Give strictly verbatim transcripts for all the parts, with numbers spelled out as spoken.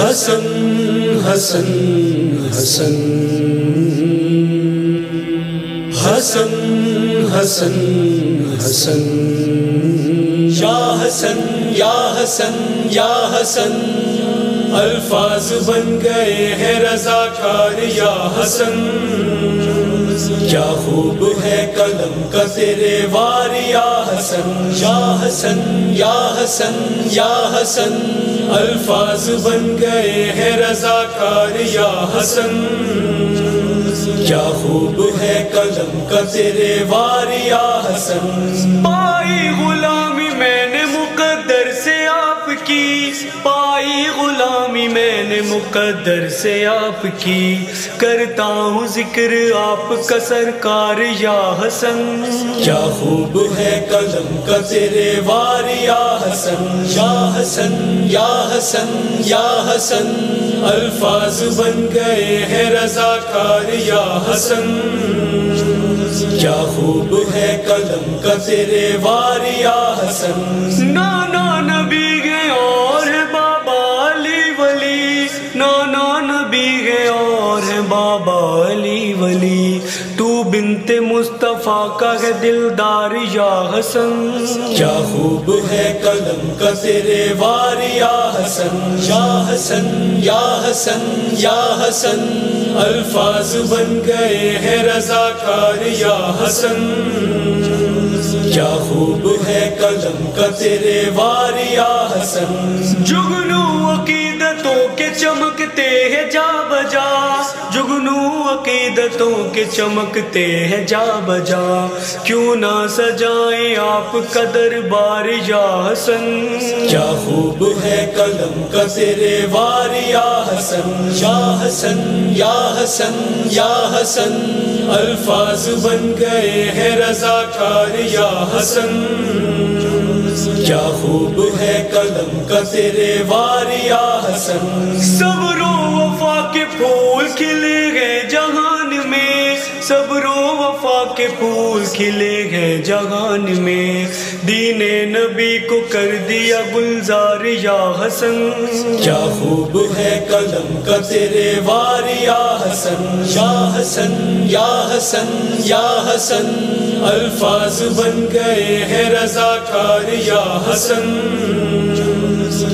हसन हसन हसन हसन हसन हसन या हसन या हसन या हसन अल्फाज बन गए हैं रजाकार या हसन। क्या खूब है कलम का तेरे वार या हसन या हसन या हसन या हसन अल्फाज बन गए हैं रजाकार या हसन। क्या खूब है कलम का तेरे वार या हसन। पाई गुलामी मैंने मुकद्दर से आपकी, पाई गुलामी मैंने मुकद्दर से आपकी, करता हूँ जिक्र आपका सरकार या हसन। क्या खूब है कलम का तेरे वार या हसन या हसन या हसन या हसन अल्फाज बन गए हैं रजाकार या हसन। क्या खूब है कलम का तेरे वार या हसन। नाना नबी गए और है बाबा अली वली, नाना नबी गए और है बाबा अली वली, तू बिनते मुस्तफा का है दिलदार या हसन। क्या खूब है कलम का तेरे वार या हसन या हसन या हसन या हसन अल्फाज बन गए हैं रजाकार या हसन। क्या खूब है कलम का तेरे वार या हसन। जुगनू अकीदतों के चमकते हैं जा बजा, जुगनू अकीदतों के चमकते हैं जा बजा, क्यों ना सजाए आपका दरबार या हसन। क्या खूब है कलम का तेरे वार या हसन या हसन या हसन या हसन अल्फाज बन गए हैं रजाकार या हसन। क्या खूब है कलम का तेरे वार या हसन। सबरो वफा के फूल खिले गए जहान में, सबरो वफा के फूल खिले गए जहान में, दीने नबी को कर दिया गुलजार या हसन। क्या खूब है कलम का तेरे वार या हसन या हसन या हसन या हसन अल्फाज बन गए हैं रजाकार या हसन।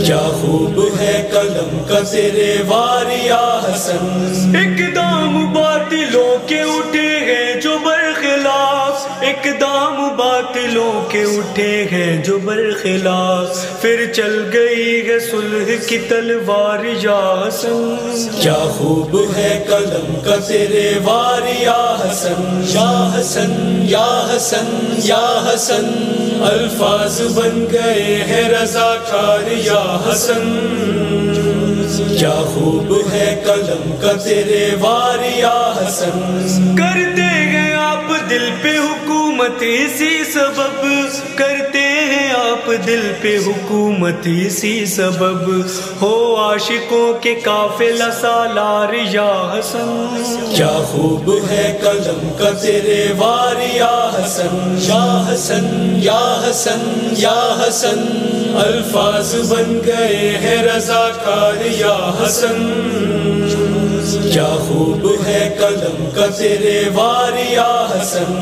क्या खूब है कलम का तेरे वार या हसन। एकदम बातिलों के उठे हैं जो बरखिलाफ, एकदम बातिलों के उठे हैं जो बरखिलाफ, फिर चल गई है सुलह की तलवार या हसन। क्या खूब है कलम का तेरे वार या हसन या हसन या हसन या हसन अल्फाज बन गए हैं रजाकार या हसन। क्या खूब है कलम का तेरे वार या हसन। करते हैं आप दिल पे हुकूमत इसी सबब, करते हैं आप दिल पे हुकूमत इसी सबब, हो आशिकों के काफिला सालार या हसन। क्या खूब है कलम का तेरे वार या हसन या हसन या हसन या हसन अल्फाज बन गए हैं रजाकार या हसन। क्या खूब है कलम का तेरे वार या हसन।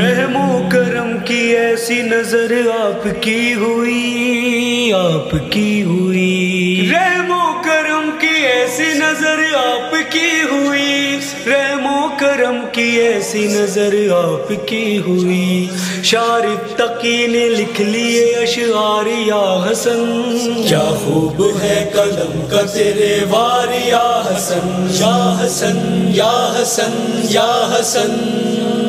रहमो करम की ऐसी नजर आपकी हुई आपकी हुई, रहमो करम की ऐसी नजर आपकी हुई, रहमो करम की ऐसी नजर आपकी हुई, शारिफ तकी ने लिख लिए अशआर या हसन। क्या खूब है कलम का तेरे वार या हसन या हसन या हसन या हसन